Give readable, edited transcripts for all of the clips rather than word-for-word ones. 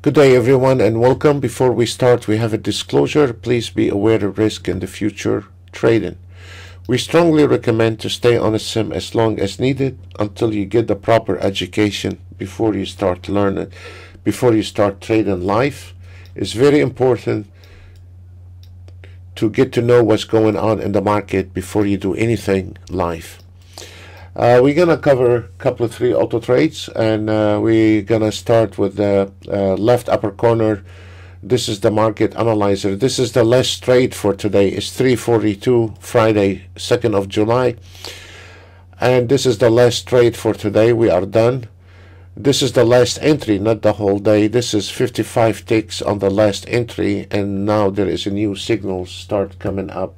Good day everyone and welcome. Before we start, we have a disclosure. Please be aware of risk in the future trading. We strongly recommend to stay on a sim as long as needed until you get the proper education before you start learning, before you start trading live. It's very important to get to know what's going on in the market before you do anything live. We're gonna cover a couple of three auto trades, and we're gonna start with the left upper corner. This is the market analyzer. This is the last trade for today. It's 3:42 Friday, 2nd of July, and this is the last trade for today. We are done. This is the last entry, not the whole day. This is 55 ticks on the last entry, and now there is a new signal start coming up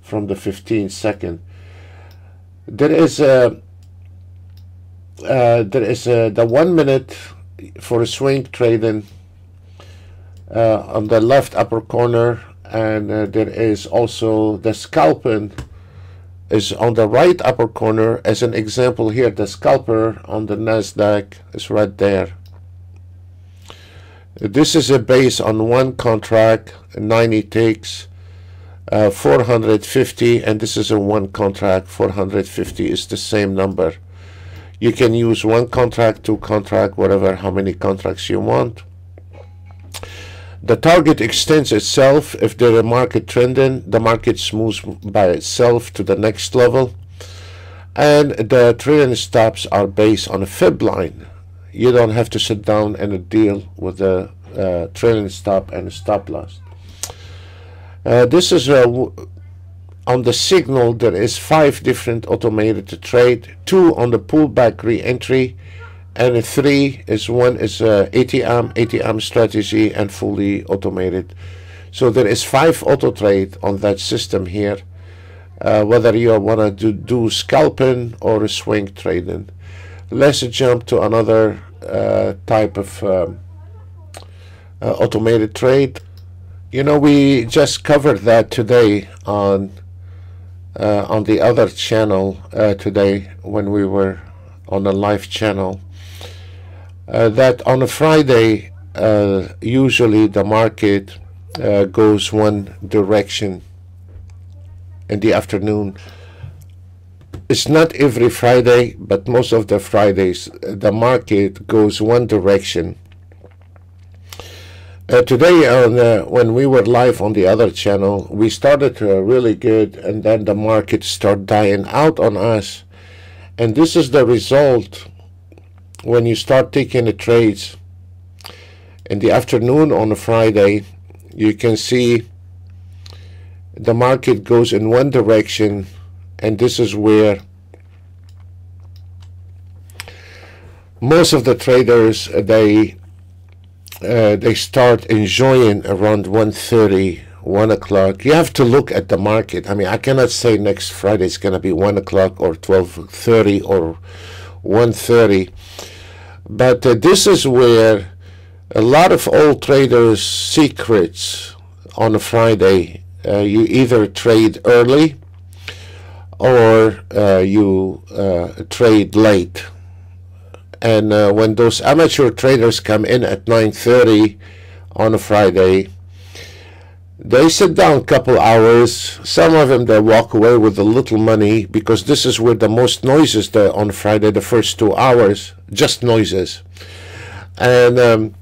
from the 15 second. The 1 minute for swing trading on the left upper corner, and there is also the scalping is on the right upper corner. As an example here, the scalper on the NASDAQ is right there. This is a base on one contract, 90 ticks. 450, and this is a one contract. 450 is the same number. You can use one contract, two contract, whatever, how many contracts you want. The target extends itself. If there are market trending, the market moves by itself to the next level, and the trailing stops are based on a FIB line. You don't have to sit down and deal with the trailing stop and stop loss. This is on the signal. There is 5 different automated trade, 2 on the pullback re-entry, and 3 is ATM strategy and fully automated. So there is 5 auto trade on that system here, whether you want to do scalping or swing trading. Let's jump to another type of automated trade. You know, we just covered that today on the other channel today when we were on the live channel. That on a Friday, usually the market goes one direction in the afternoon. It's not every Friday, but most of the Fridays, the market goes one direction. Today, when we were live on the other channel, we started really good, and then the market started dying out on us. And this is the result when you start taking the trades in the afternoon on a Friday. You can see the market goes in one direction, and this is where most of the traders, they start enjoying around 1:30, 1 o'clock. You have to look at the market. I mean, I cannot say next Friday it's going to be 1 o'clock or 12:30 or 1:30, but this is where a lot of old traders' secrets on a Friday. You either trade early or you trade late. And when those amateur traders come in at 9:30 on a Friday, they sit down a couple hours. Some of them, they walk away with a little money, because this is where the most noises there on Friday, the first 2 hours, just noises. And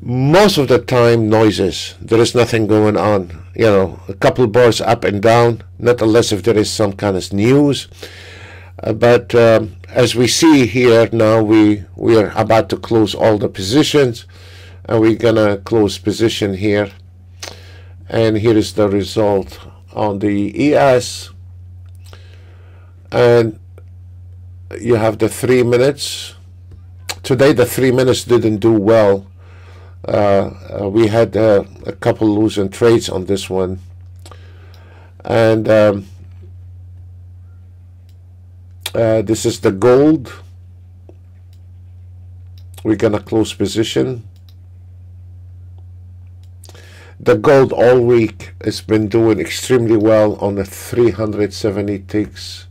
most of the time, noises. There is nothing going on. You know, a couple bars up and down, not unless if there is some kind of news. But as we see here now, we are about to close all the positions, and we're gonna close position here, and here is the result on the ES. And you have the 3 minutes today. The 3 minutes didn't do well. We had a couple losing trades on this one, and this is the gold. We're gonna close position. The gold all week has been doing extremely well on the 370 ticks.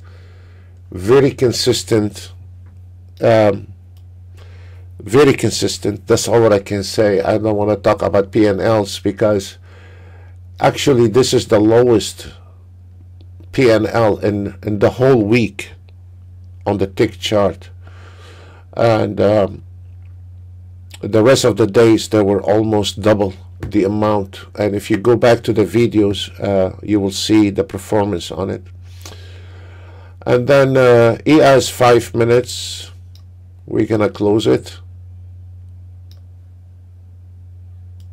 Very consistent, very consistent. That's all what I can say. I don't want to talk about P&Ls because actually this is the lowest P&L in the whole week on the tick chart, and the rest of the days they were almost double the amount. And if you go back to the videos, you will see the performance on it. And then ES 5 minutes, we're gonna close it,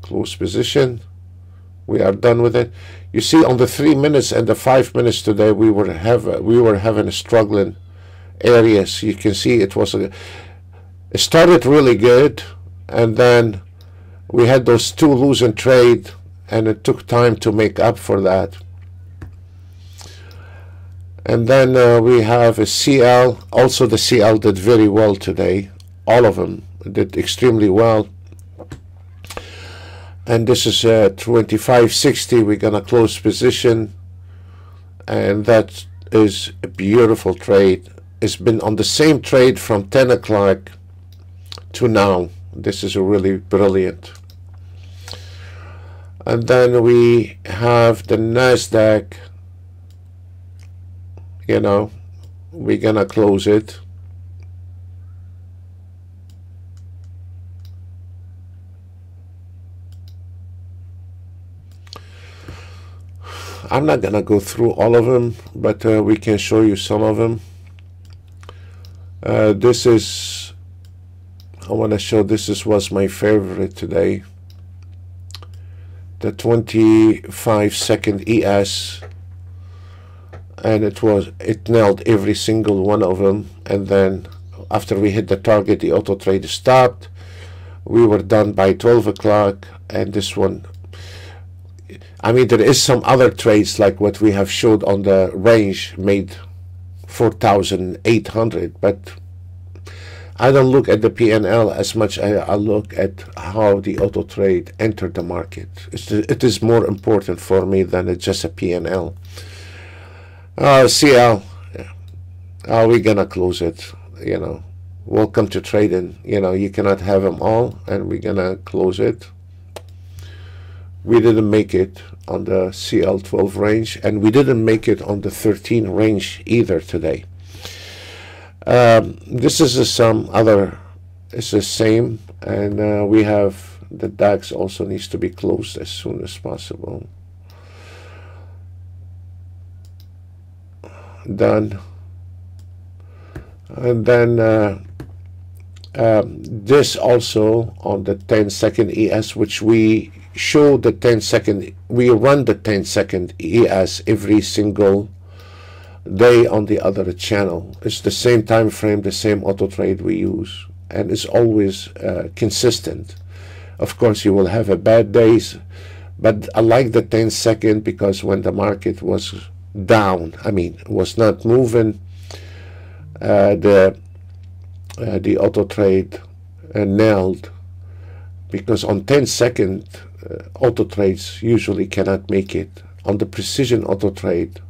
close position. We are done with it. You see, on the 3 minutes and the 5 minutes today, we were having a struggling areas. You can see it was it started really good, and then we had those two losing trade, and it took time to make up for that. And then we have a CL. Also, the CL did very well today. All of them did extremely well. And this is 2560. We're gonna close position, and that is a beautiful trade. It's been on the same trade from 10 o'clock to now. This is really brilliant. And then we have the NASDAQ. You know, we're gonna close it. I'm not gonna go through all of them, but we can show you some of them. This is, I want to show, this was my favorite today, the 25-second ES, and it nailed every single one of them. And then after we hit the target, the auto trade stopped. We were done by 12 o'clock. And this one, I mean, there is some other trades like what we have showed on the range made 4,800, but I don't look at the P&L as much. I look at how the auto trade entered the market. It is more important for me than it's just a P&L. CL, we're gonna close it. You know, welcome to trading. You know, you cannot have them all, and we're gonna close it. We didn't make it on the CL12 range, and we didn't make it on the 13 range either today. This is some other, it's the same, and we have the DAX also needs to be closed as soon as possible. Done. And then this also on the 10-second ES, which we show the 10-second, we run the 10-second ES every single day on the other channel. It's the same time frame, the same auto trade we use, and it's always consistent. Of course, you will have a bad days, but I like the 10-second because when the market was down, I mean, was not moving, the auto trade nailed, because on 10-second auto trades usually cannot make it. On the precision auto trade,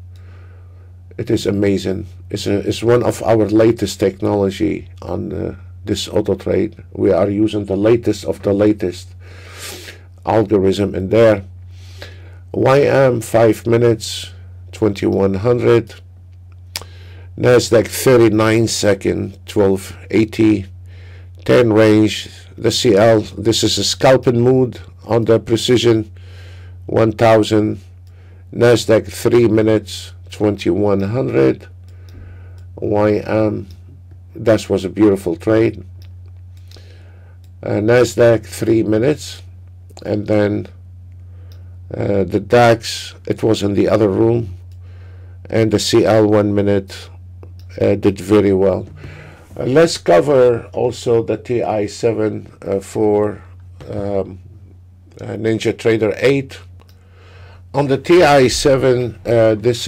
it is amazing. It's one of our latest technology on this auto trade. We are using the latest of the latest algorithm in there. YM 5 minutes, 2100. NASDAQ 39 second, 1280. 10 range, the CL, this is a scalping mood on the precision, 1000. NASDAQ 3 minutes, 2100. YM, that was a beautiful trade. NASDAQ 3 minutes, and then the DAX, it was in the other room, and the CL 1 minute did very well. Let's cover also the TI7 for Ninja Trader 8. On the TI7, this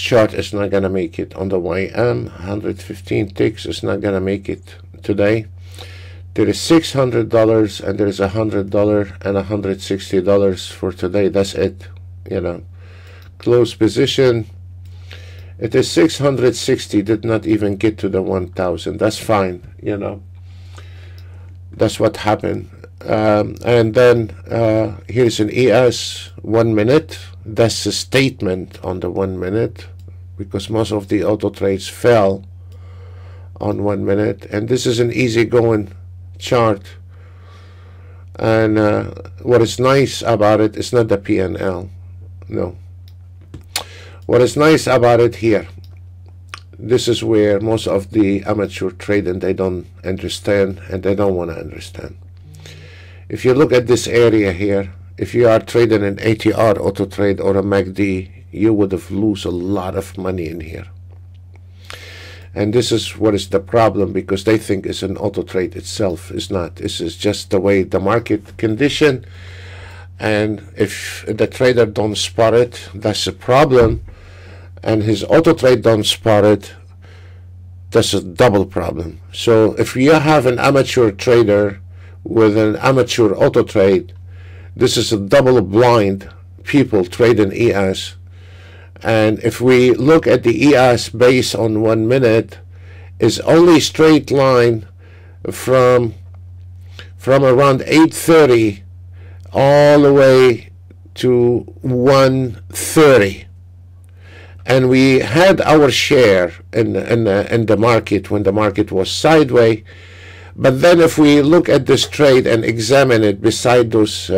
chart is not gonna make it. On the YM, 115 ticks is not gonna make it today. There is $600, and there is $100 and $160 for today. That's it. You know, close position. It is 660, did not even get to the 1,000. That's fine, you know. That's what happened. And then here's an ES 1 minute. That's a statement on the 1 minute, because most of the auto trades fell on 1 minute. And this is an easy going chart. And what is nice about it is not the PNL, no. What is nice about it here, this is where most of the amateur trading, they don't understand and they don't want to understand. If you look at this area here, if you are trading an ATR auto trade or a MACD, you would have lost a lot of money in here. And this is what is the problem, because they think it's an auto trade itself. It's not. This is just the way the market condition. And if the trader don't spot it, that's a problem. And his auto trade don't spot it, that's a double problem. So if you have an amateur trader with an amateur auto trade, this is a double blind people trading ES. And if we look at the ES based on 1 minute, is only straight line from around 8:30 all the way to 1:30. And we had our share in the market when the market was sideways. But then if we look at this trade and examine it beside those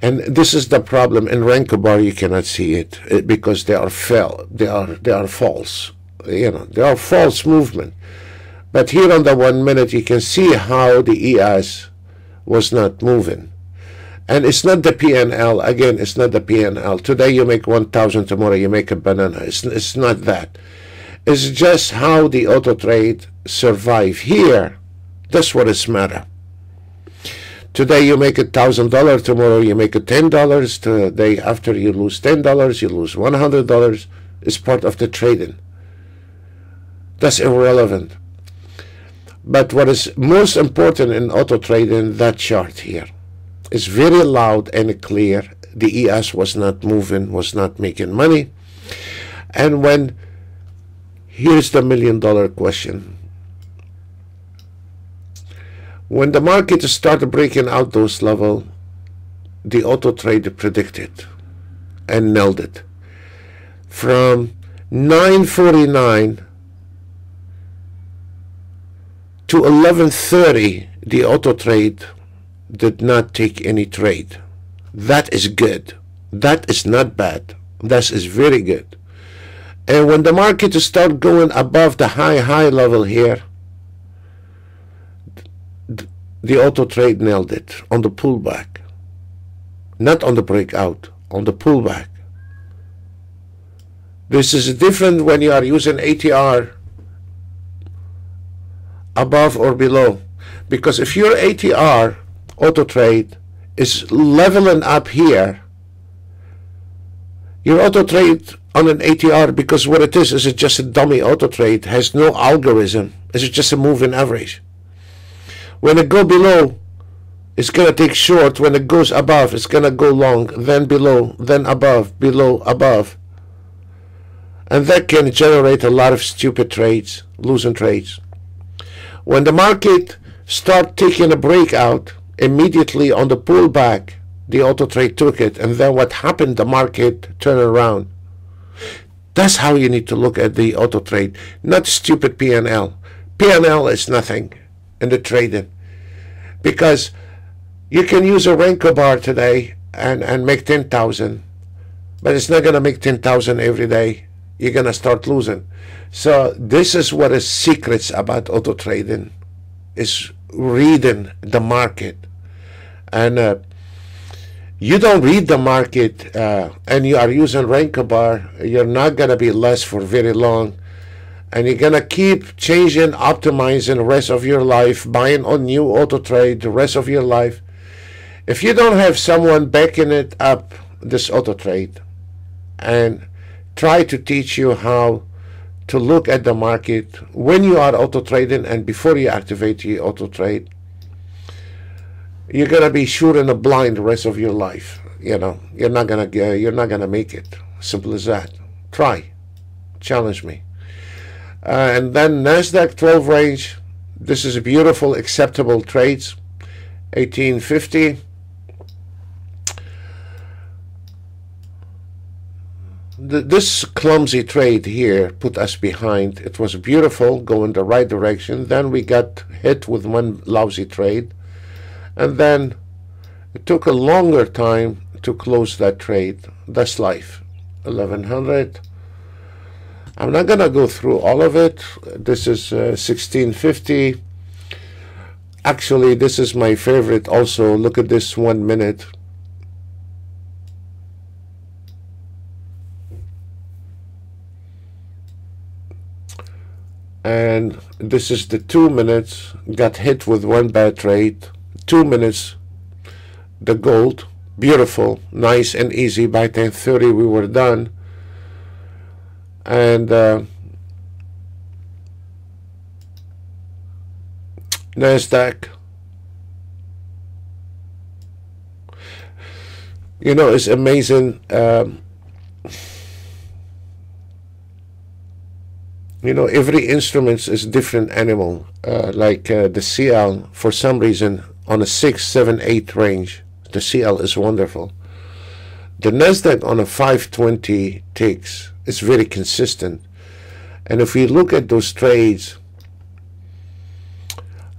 and this is the problem in Renko Bar. You cannot see it because they are fell. They are false. You know, they are false movement. But here on the 1 minute, you can see how the ES was not moving, and it's not the PNL. Again, it's not the PNL. Today you make 1,000, tomorrow you make a banana. It's not that. It's just how the auto trade survive here. That's what is matter. Today you make $1,000, tomorrow you make $10, the day after you lose $10, you lose $100. It's part of the trading. That's irrelevant. But what is most important in auto trading, that chart here, is very loud and clear. The ES was not moving, was not making money. And when, here's the million-dollar question. When the market started breaking out those levels, the auto trade predicted and nailed it. From 9:49 to 11:30, the auto trade did not take any trade. That is good. That is not bad. That is very good. And when the market started going above the high level here, the auto trade nailed it on the pullback, not on the breakout, on the pullback. This is different when you are using ATR above or below, because if your ATR auto trade is leveling up here, your auto trade on an ATR, because what it is it just a dummy auto trade, has no algorithm, it's just a moving average. When it go below, it's going to take short. When it goes above, it's going to go long, then below, then above, below, above. And that can generate a lot of stupid trades, losing trades. When the market start taking a breakout, immediately on the pullback, the auto trade took it. And then what happened? The market turned around. That's how you need to look at the auto trade, not stupid PNL. PNL is nothing in the trading, because you can use a Renko Bar today and make 10,000, but it's not going to make 10,000 every day. You're going to start losing. So this is what is secrets about auto trading, is reading the market. And you don't read the market and you are using Renko Bar, you're not going to be less for very long. And you're going to keep changing, optimizing the rest of your life, buying on new auto trade the rest of your life. If you don't have someone backing it up, this auto trade, and try to teach you how to look at the market when you are auto trading and before you activate your auto trade, you're going to be shooting a blind the rest of your life. You know, you're not going to make it. Simple as that. Try. challenge me. And then NASDAQ 12 range, this is a beautiful acceptable trades, 1850. This clumsy trade here put us behind. It was beautiful, going the right direction. Then we got hit with one lousy trade, and then it took a longer time to close that trade. That's life. 1100. I'm not gonna go through all of it. This is 1650. Actually, this is my favorite also. Look at this 1 minute. And this is the 2 minutes, got hit with one bad trade. 2 minutes, the gold, beautiful, nice and easy. By 10:30 we were done. And NASDAQ, you know, it's amazing. You know, every instrument is different animal. Like the CL, for some reason, on a 6, 7, 8 range, the CL is wonderful. The NASDAQ on a 520 ticks is very consistent. And if you look at those trades,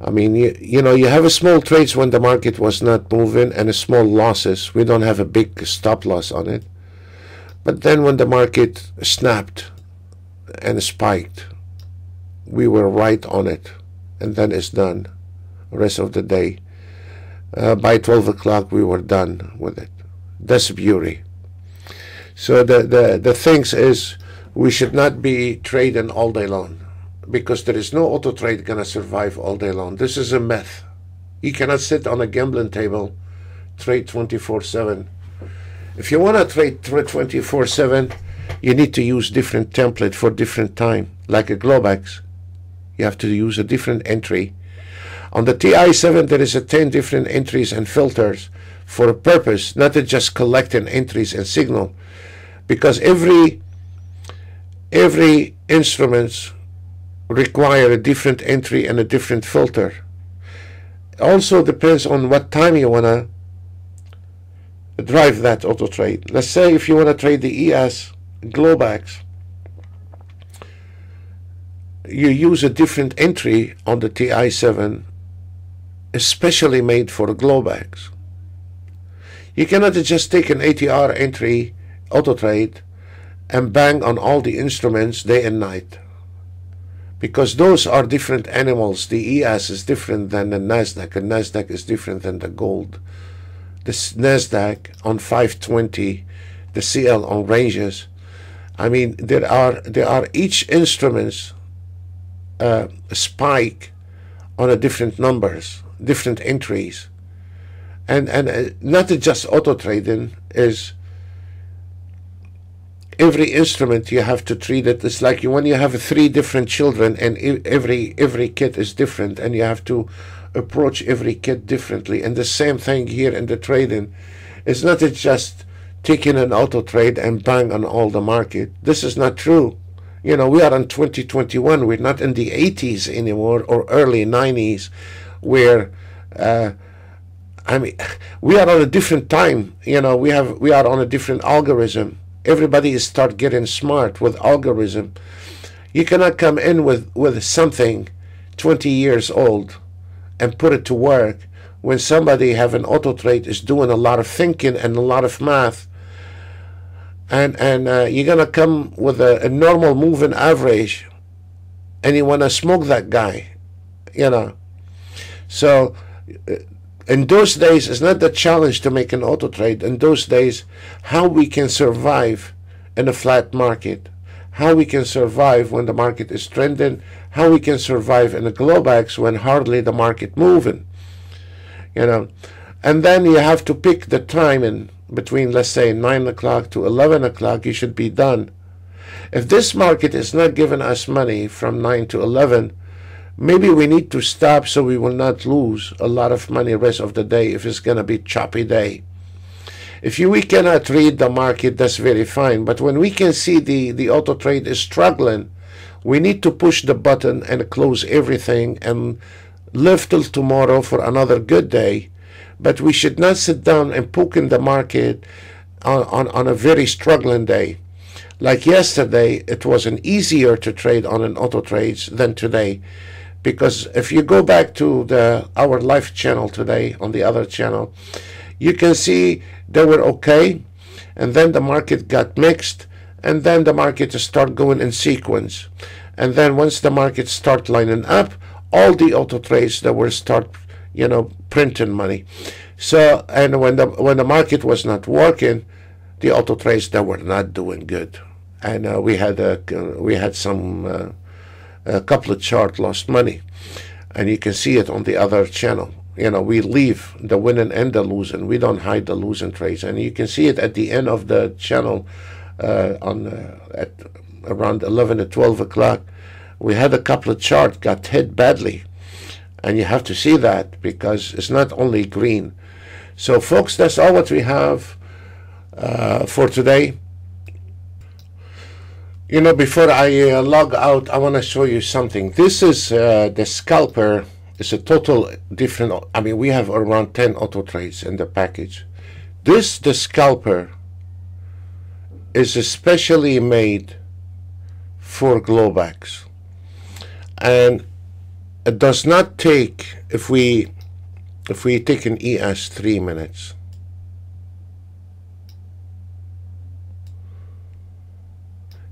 I mean, you know, you have a small trades when the market was not moving and a small losses. We don't have a big stop loss on it. But then when the market snapped and spiked, we were right on it, and then it's done. Rest of the day, by 12 o'clock we were done with it. That's beauty. So the things is, we should not be trading all day long, because there is no auto trade gonna survive all day long. This is a myth. You cannot sit on a gambling table, trade 24/7. If you want to trade 24/7, you need to use different template for different time. Like a Globex, you have to use a different entry. On the TI7 there is a 10 different entries and filters for a purpose, not to just collecting entries and signal, because every instruments require a different entry and a different filter. Also depends on what time you want to drive that auto trade. Let's say if you want to trade the ES Globex, you use a different entry on the TI7, especially made for Globex. You cannot just take an ATR entry auto trade and bang on all the instruments day and night, because those are different animals. The ES is different than the NASDAQ, and NASDAQ is different than the gold. This NASDAQ on 520, the CL on ranges. I mean, there are each instrument's spike on a different numbers, different entries, and not just auto trading is. Every instrument you have to treat it. It's like when you have 3 different children, and every kid is different, and you have to approach every kid differently. And the same thing here in the trading. It's not just taking an auto trade and bang on all the market. This is not true. You know, we are in 2021. We're not in the 80s anymore, or early 90s, where I mean, we are on a different time. You know, we are on a different algorithm. Everybody is start getting smart with algorithm. You cannot come in with something 20 years old and put it to work when somebody have an auto trade is doing a lot of thinking and a lot of math. And you're going to come with a normal moving average, and you want to smoke that guy, you know. So in those days, it's not the challenge to make an auto trade. In those days, how we can survive in a flat market, how we can survive when the market is trending, how we can survive in a Globex when hardly the market moving, you know. And then you have to pick the timing. Between, let's say, 9 o'clock to 11 o'clock, you should be done. If this market is not giving us money from 9 to 11, maybe we need to stop so we will not lose a lot of money rest of the day if it's going to be choppy day. If we cannot read the market, that's very fine. But when we can see the auto trade is struggling, we need to push the button and close everything and live till tomorrow for another good day. But we should not sit down and poke in the market on a very struggling day. Like yesterday, it was an easier to trade on an auto trades than today. Because if you go back to our live channel today, on the other channel, you can see they were okay, and then the market got mixed, and then the market start going in sequence. And then once the market start lining up, all the auto trades that were start, you know, printing money. So, and when the market was not working, the auto trades that were not doing good, and we had some a couple of chart lost money, and you can see it on the other channel. You know, we leave the winning and the losing. We don't hide the losing trades, and you can see it at the end of the channel at around 11 or 12 o'clock. We had a couple of charts got hit badly, and you have to see that because it's not only green. So, folks, that's all what we have for today. You know, before I log out, I want to show you something. This is the scalper. It's a total different. I mean, we have around 10 auto trades in the package. This, the scalper, is especially made for Globex. And it does not take, if we take an ES, 3 minutes.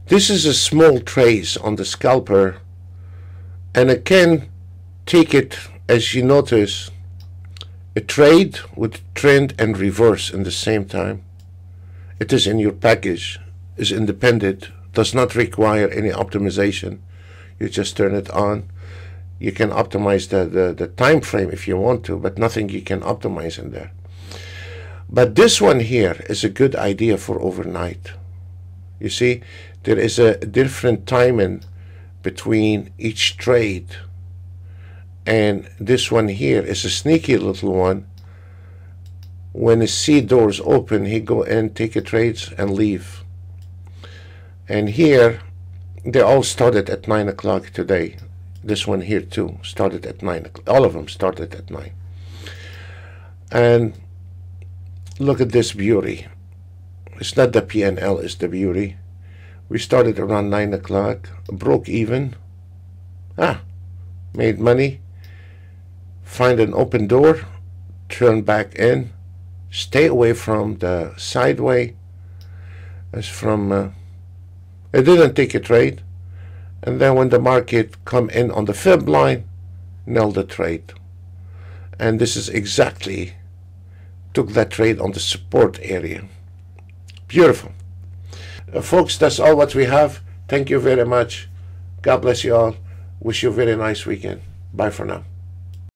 This is a small trace on the scalper, and I can take it, as you notice, a trade with trend and reverse in the same time. It is in your package, is independent, does not require any optimization. You just turn it on. You can optimize the time frame if you want to, but nothing you can optimize in there. But this one here is a good idea for overnight. You see, there is a different timing between each trade, and this one here is a sneaky little one. When the C doors open, he go in, take a trades, and leave. And here, they all started at 9 o'clock today. This one here too started at 9 o'clock. All of them started at 9. And look at this beauty. It's not the PNL, it's the beauty. We started around 9 o'clock, broke even, made money, find an open door, turn back in, stay away from the sideway. As from, it didn't take a trade, and then when the market come in on the FIB line, nailed the trade. And this is exactly, took that trade on the support area. Beautiful. Folks, that's all what we have. Thank you very much. God bless you all. Wish you a very nice weekend. Bye for now.